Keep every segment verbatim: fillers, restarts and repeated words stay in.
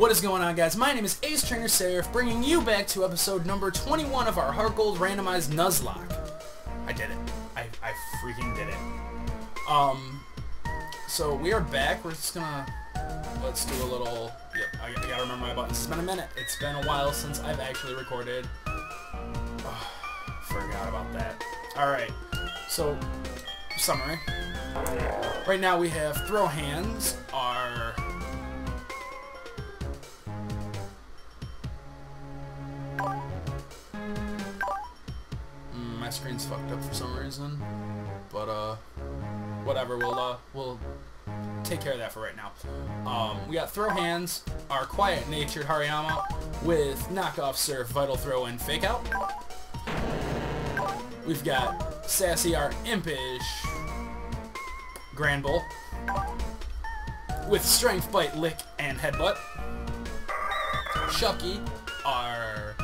What is going on, guys? My name is Ace Trainer Sariph, bringing you back to episode number twenty-one of our HeartGold Randomized Nuzlocke. I did it. I, I freaking did it. Um, so we are back. We're just gonna... Let's do a little... Yep, I, I gotta remember my buttons. It's been a minute. It's been a while since I've actually recorded. Oh, forgot about that. Alright, so... Summary. Right now we have Throw Hands, our... My screen's fucked up for some reason, but uh, whatever. We'll uh, we'll take care of that for right now. Um, we got Throw Hands, our quiet-natured Hariyama, with knockoff Surf, Vital Throw, and Fake Out. We've got Sassy, our impish Granbull, with Strength, Bite, Lick, and Headbutt. Shucky, our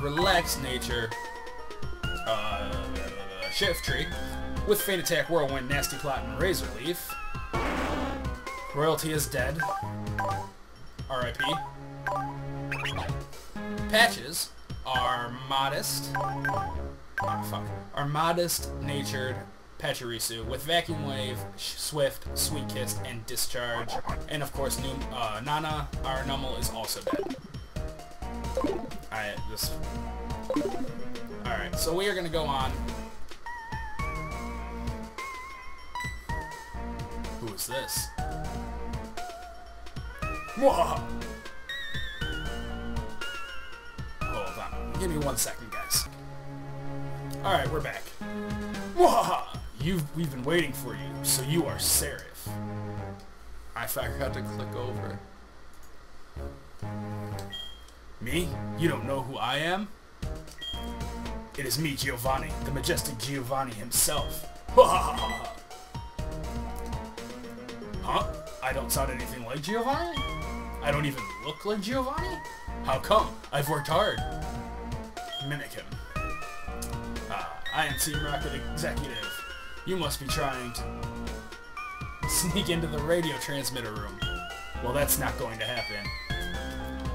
relaxed nature. Uh, Shift Tree, with Faint Attack, Whirlwind, Nasty Plot, and Razor Leaf. Royalty is dead. R I P. Patches are modest. Oh, fuck. Are modest-natured Pachirisu, with Vacuum Wave, Swift, Sweet Kiss, and Discharge. And of course, new, uh, Nana, our Numble, is also dead. I this. Alright, so we are going to go on. Who is this? Whoa! Hold on. Give me one second, guys. Alright, we're back. Whoa! You've, we've been waiting for you, so you are Sariph. I forgot to click over. Me? You don't know who I am? It is me, Giovanni, the majestic Giovanni himself. Huh? I don't sound anything like Giovanni? I don't even look like Giovanni? How come? I've worked hard. Mimic him. Ah, I am Team Rocket Executive. You must be trying to sneak into the radio transmitter room. Well, that's not going to happen.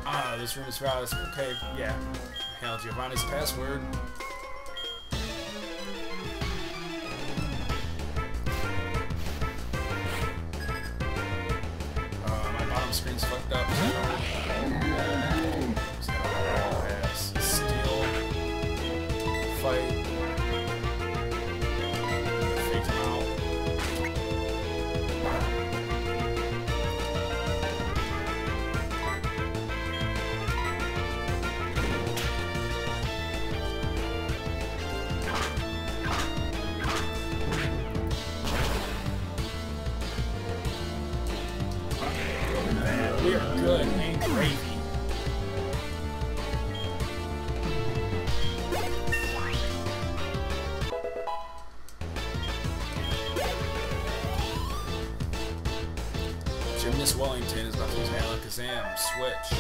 Ah, this room is fast. Okay, yeah. Hell, Giovanni's password. Screen's fucked up. So pass. Steal. Fight. Fake him out. We are good and gravy. Gymnast Wellington is about to use Alakazam. Switch.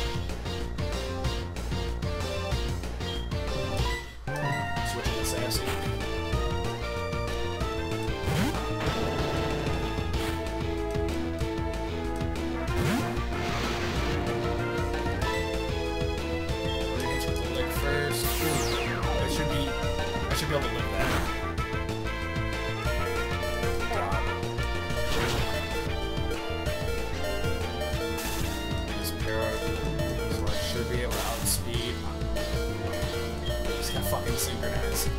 Switch to Sassy. Be able to live that. He's paranoid, so I should be able to outspeed. He's gonna fucking synchronize.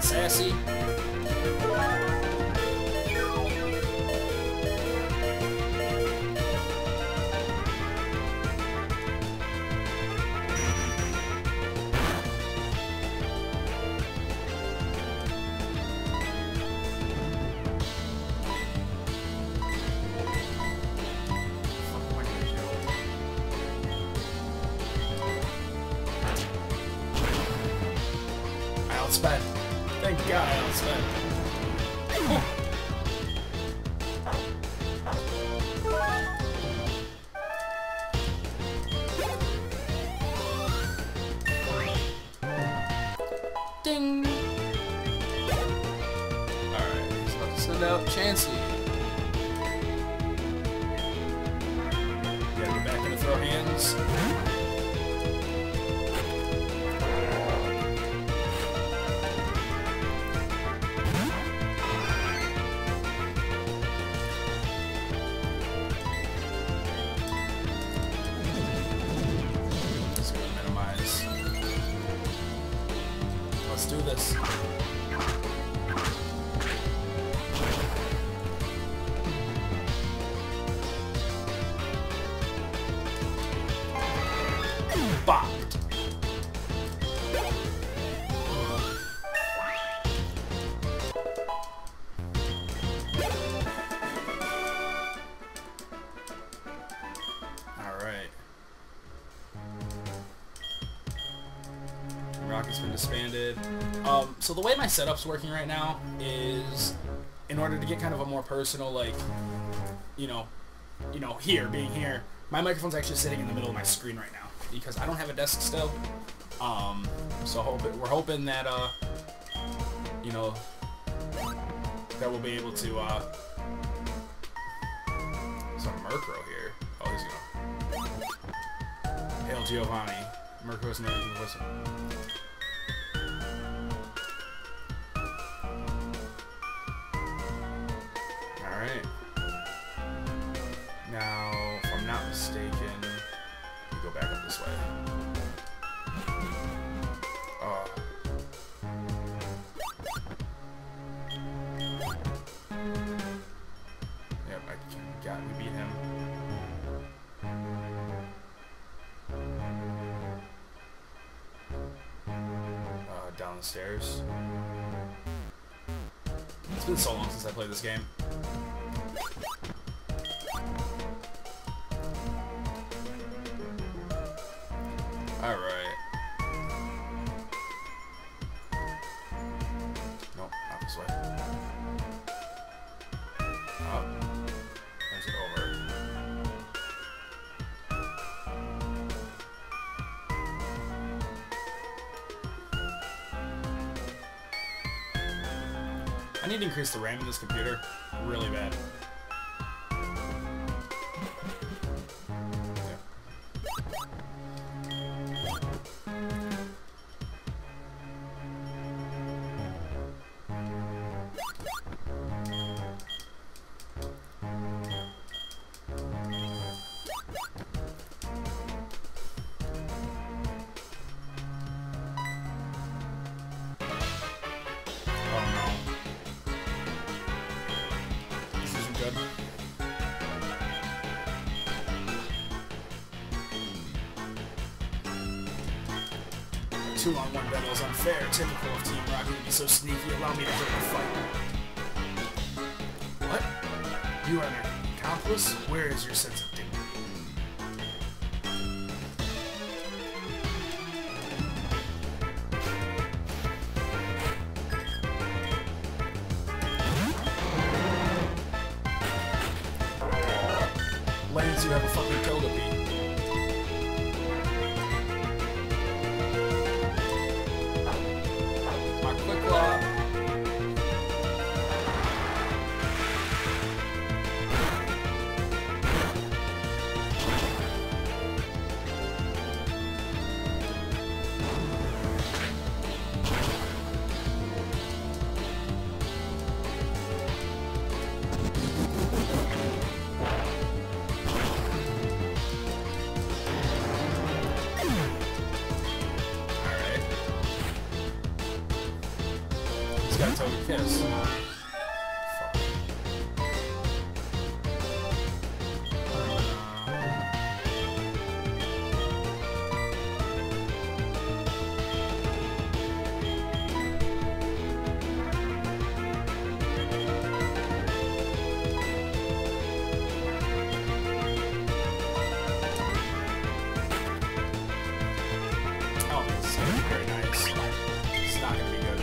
Sassy. outspent. Thank God I outspent. Ding! Alright, so let's send out Chansey. Gotta get back into throw hands. Disbanded. Um, so the way my setup's working right now is, in order to get kind of a more personal, like, you know, you know, here, being here, my microphone's actually sitting in the middle of my screen right now because I don't have a desk still. Um, so hope it, we're hoping that, uh, you know, that we'll be able to, uh, there's a Murkrow here. Oh, he's gonna, hail Giovanni. Murkrow's name is whistle. Alright. Now, if I'm not mistaken, we go back up this way. Oh. Yep, I got, we beat him. Uh, down the stairs. It's been so long since I played this game. I need to increase the RAM in this computer really bad. Two on one battle is unfair, typical of Team Rocket to be so sneaky, allow me to break the fight. What? You are an accomplice? Where is your sense of dignity? Lance, you have a fucking Togepi. Got to kiss. Oh, so very nice. it's not going to be good.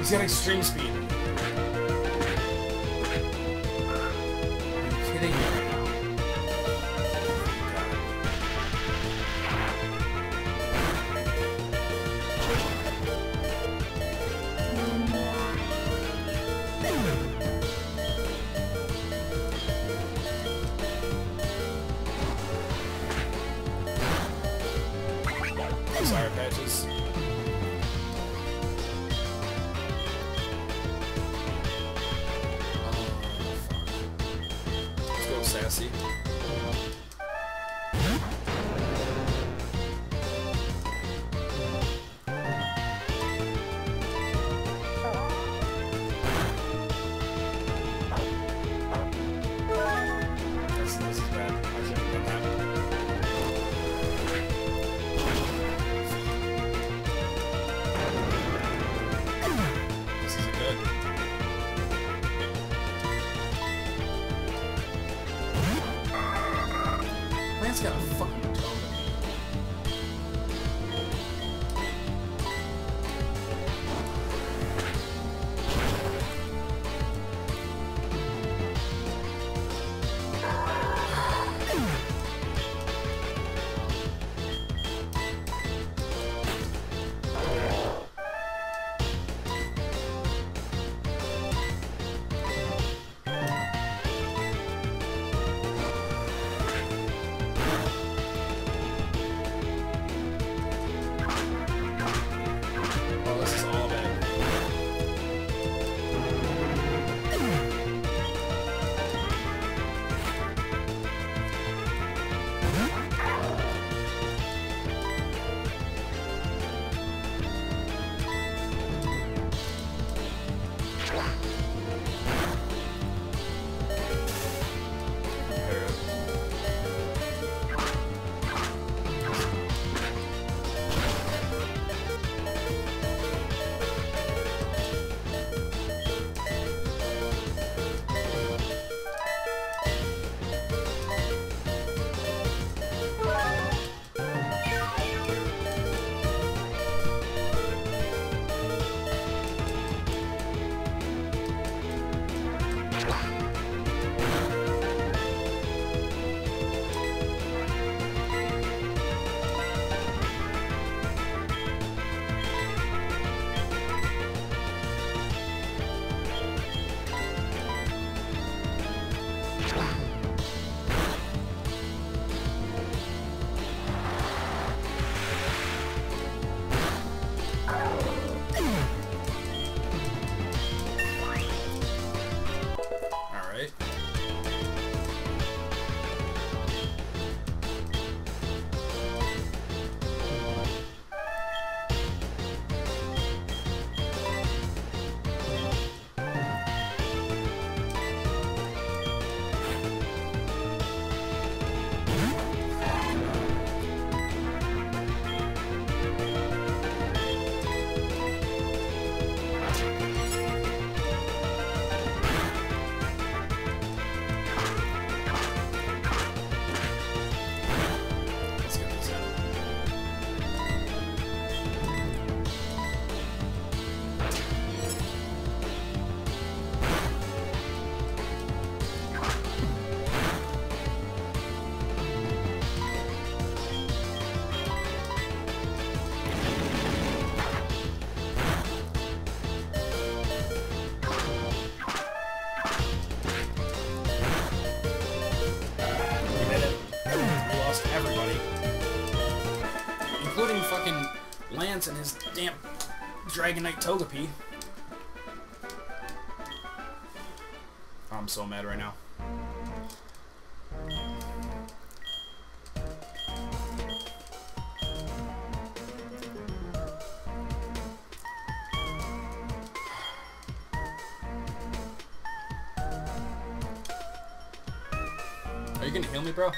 He's got extreme speed. fucking Lance and his damn Dragonite Togepi. Oh, I'm so mad right now. Are you gonna heal me, bro?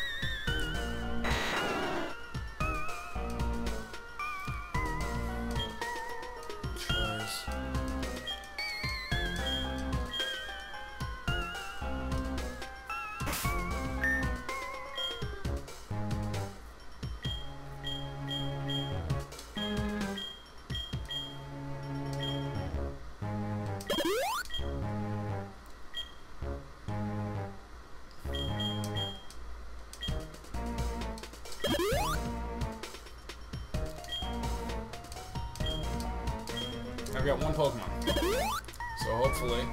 I've got one Pokemon, so hopefully,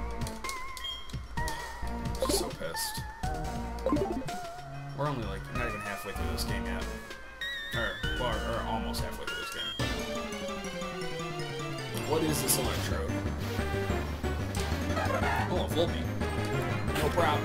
I'm so pissed. We're only like, not even halfway through this game yet, or, or, or almost halfway through this game. What is this Electrode? Oh, a Volbeat. No problem.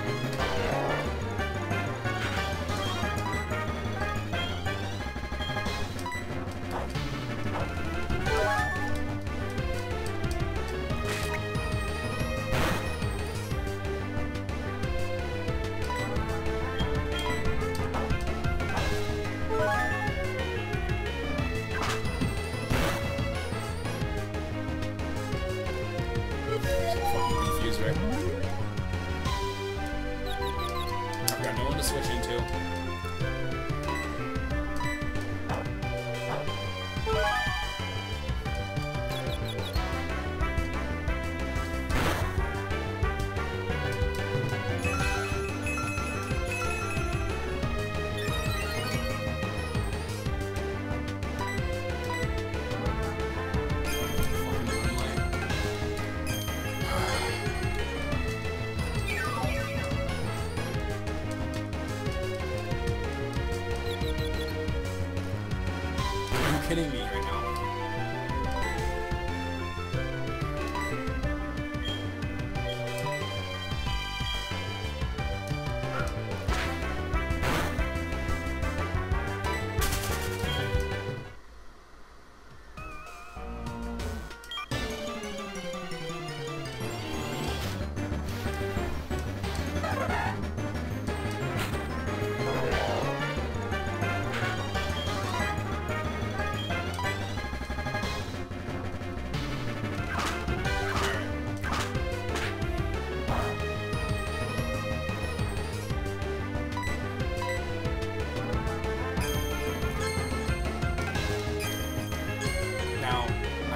Kidding me right now.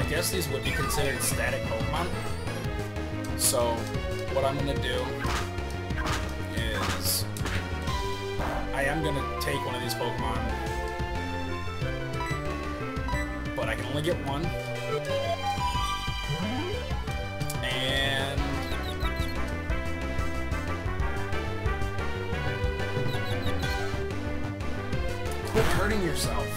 I guess these would be considered static Pokemon. So what I'm gonna do is I am gonna take one of these Pokemon, but I can only get one. And quit hurting yourself.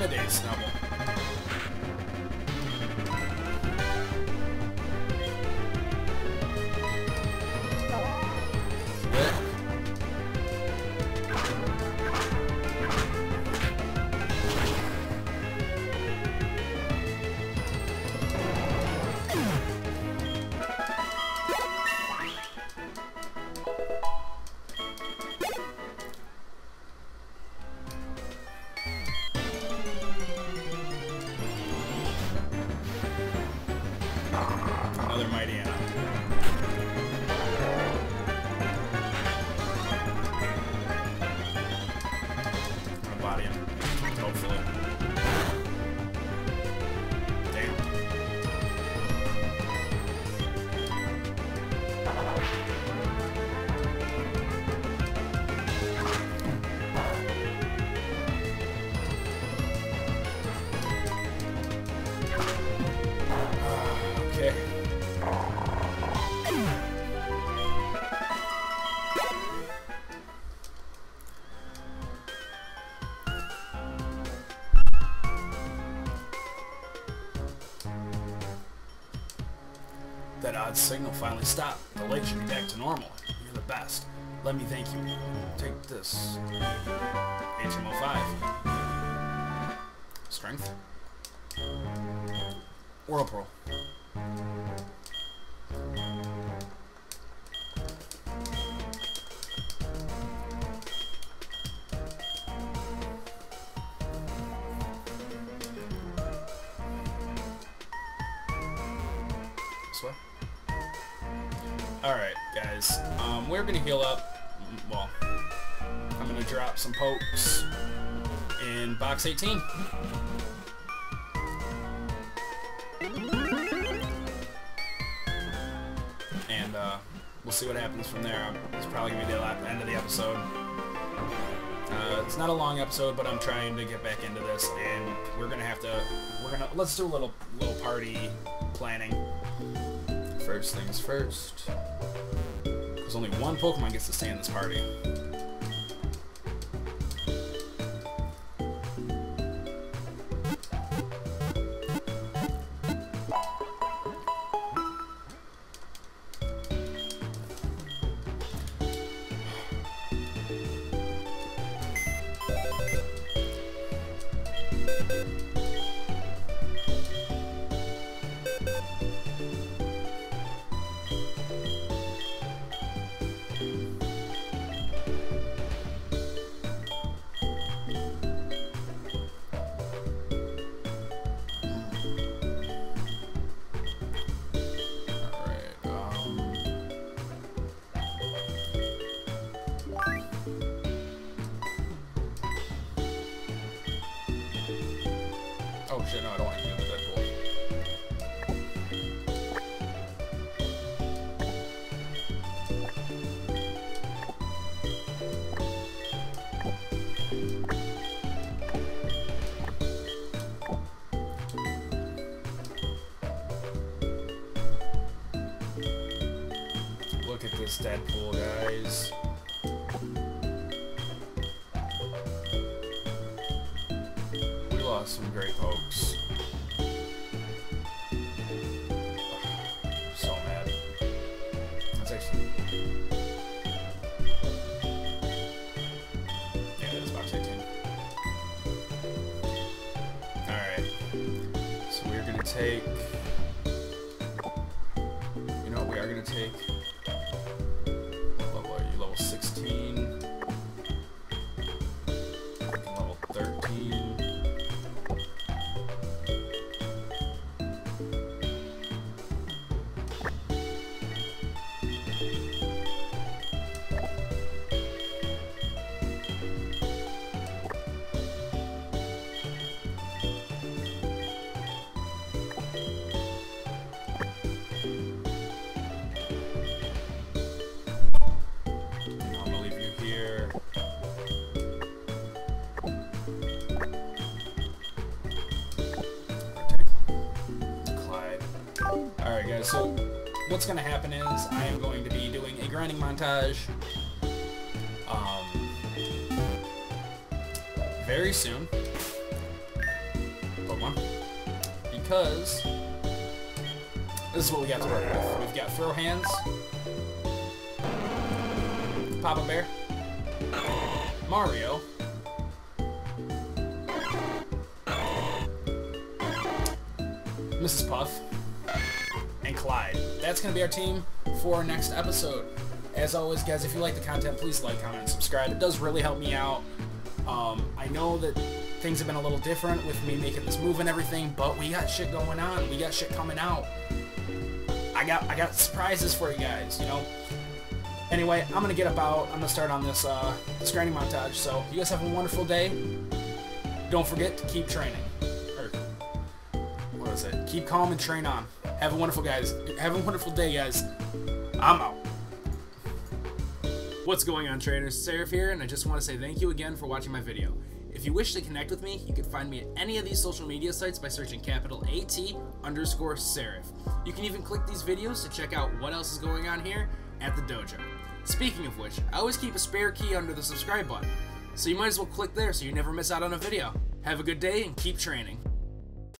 intimidates Numble. That odd signal finally stopped. The light should be back to normal. You're the best. Let me thank you. Take this. H M oh five. Strength. Whirlpool. Alright, guys, um, we're gonna heal up. Well, I'm gonna drop some pokes in box eighteen. And, uh, we'll see what happens from there. It's probably gonna be the end of the episode. Uh, it's not a long episode, but I'm trying to get back into this, and we're gonna have to, we're gonna, let's do a little, little party planning. First things first. Because only one Pokemon gets to stay in this party. Oh shit, no, I don't want to do that. Cool. Look at this Deadpool, guys. We lost some great pokes. Take, you know, we are gonna take. What level are you? Level sixteen. Level thirteen. So what's going to happen is I am going to be doing a grinding montage um, very soon. because this is what we got to work with. We've got Throw Hands, Papa Bear, Mario, Missus Puff, and Clyde. That's going to be our team for our next episode. As always, guys, if you like the content, please like, comment, and subscribe. It does really help me out. Um, I know that things have been a little different with me making this move and everything, but we got shit going on. We got shit coming out. I got I got surprises for you guys, you know? Anyway, I'm going to get about. I'm going to start on this, uh, this grinding montage. So you guys have a wonderful day. Don't forget to keep training. Or, what is it? Keep calm and train on. Have a wonderful, guys. Have a wonderful day, guys. I'm out. What's going on, trainers? Sariph here, and I just want to say thank you again for watching my video. If you wish to connect with me, you can find me at any of these social media sites by searching capital AT underscore Sariph. You can even click these videos to check out what else is going on here at the dojo. Speaking of which, I always keep a spare key under the subscribe button, so you might as well click there so you never miss out on a video. Have a good day and keep training.